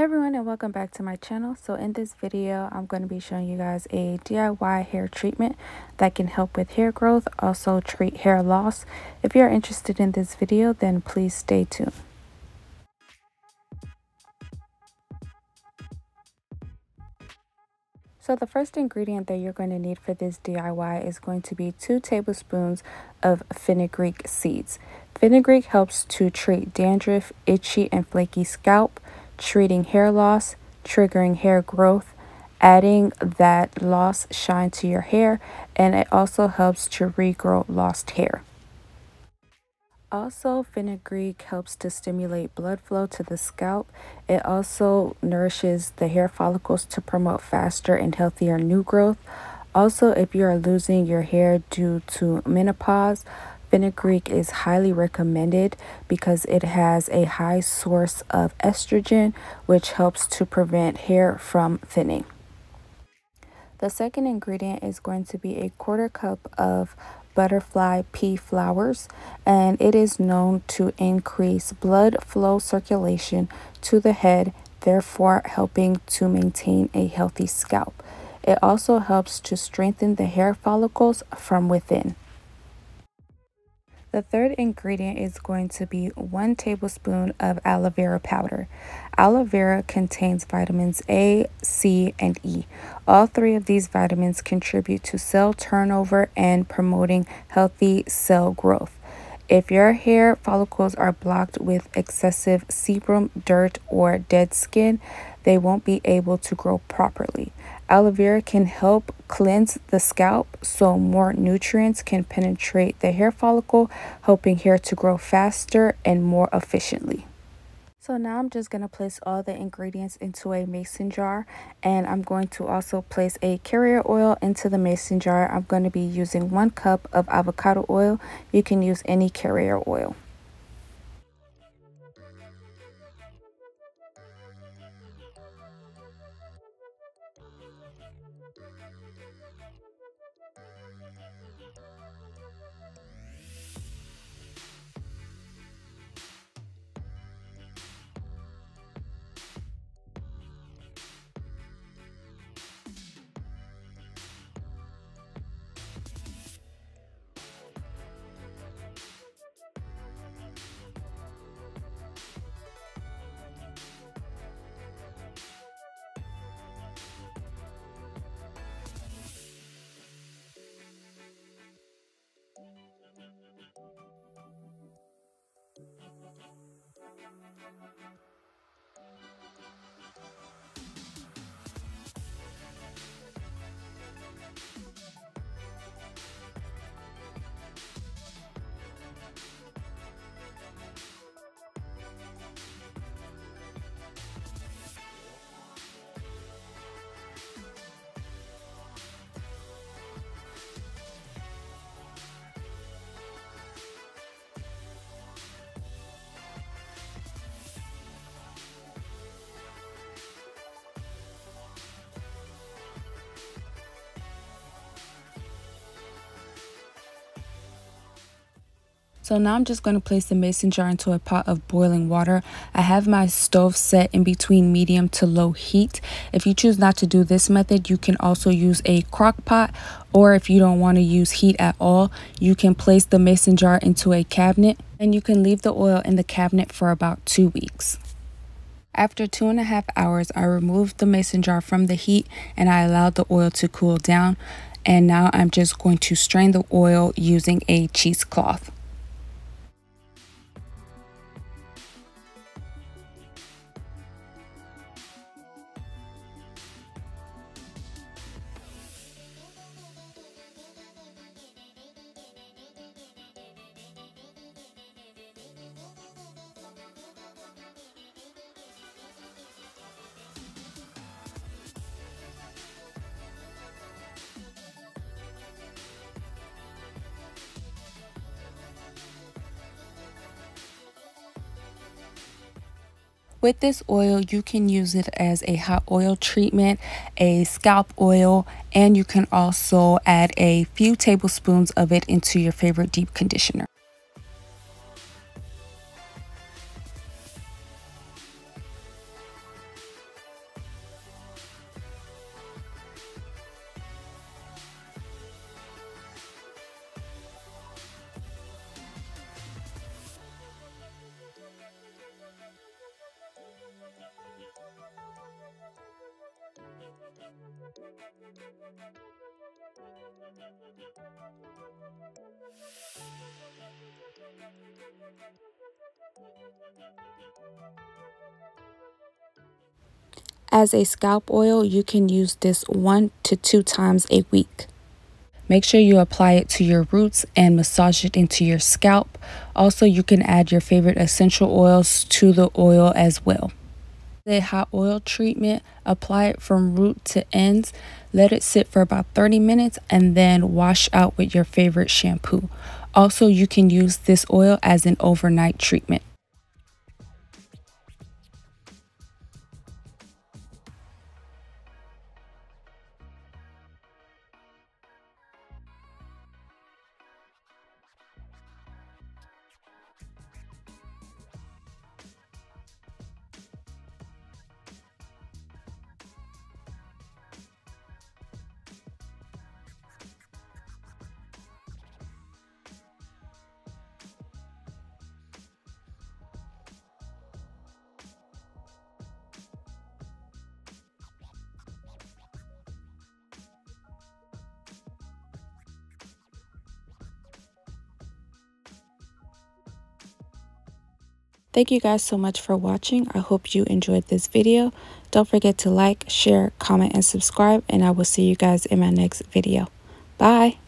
Hey everyone, and welcome back to my channel. So in this video I'm going to be showing you guys a DIY hair treatment that can help with hair growth, also treat hair loss. If you're interested in this video, then please stay tuned. So the first ingredient that you're going to need for this DIY is going to be 2 tablespoons of fenugreek seeds. Fenugreek helps to treat dandruff, itchy and flaky scalp, treating hair loss, triggering hair growth, adding that loss shine to your hair, and it also helps to regrow lost hair. Also, fenugreek helps to stimulate blood flow to the scalp. It also nourishes the hair follicles to promote faster and healthier new growth. Also, if you are losing your hair due to menopause, fenugreek is highly recommended because it has a high source of estrogen, which helps to prevent hair from thinning. The second ingredient is going to be a 1/4 cup of butterfly pea flowers, and it is known to increase blood flow circulation to the head, therefore helping to maintain a healthy scalp. It also helps to strengthen the hair follicles from within. The third ingredient is going to be 1 tablespoon of aloe vera powder. Aloe vera contains vitamins A, C, and E. All 3 of these vitamins contribute to cell turnover and promoting healthy cell growth. If your hair follicles are blocked with excessive sebum, dirt, or dead skin, they won't be able to grow properly. Aloe vera can help cleanse the scalp so more nutrients can penetrate the hair follicle, helping hair to grow faster and more efficiently. So now I'm just going to place all the ingredients into a mason jar, and I'm going to also place a carrier oil into the mason jar. I'm going to be using 1 cup of avocado oil. You can use any carrier oil. So now I'm just going to place the mason jar into a pot of boiling water. I have my stove set in between medium to low heat. If you choose not to do this method, you can also use a crock pot, or if you don't want to use heat at all, you can place the mason jar into a cabinet, and you can leave the oil in the cabinet for about 2 weeks. After 2.5 hours, I removed the mason jar from the heat and I allowed the oil to cool down. And now I'm just going to strain the oil using a cheesecloth. With this oil, you can use it as a hot oil treatment, a scalp oil, and you can also add a few tablespoons of it into your favorite deep conditioner. As a scalp oil, you can use this 1 to 2 times a week. Make sure you apply it to your roots and massage it into your scalp. Also, you can add your favorite essential oils to the oil as well. The hot oil treatment, apply it from root to ends. Let it sit for about 30 minutes and then wash out with your favorite shampoo. Also, you can use this oil as an overnight treatment. Thank you guys so much for watching. I hope you enjoyed this video. Don't forget to like, share, comment, and subscribe, and I will see you guys in my next video. Bye!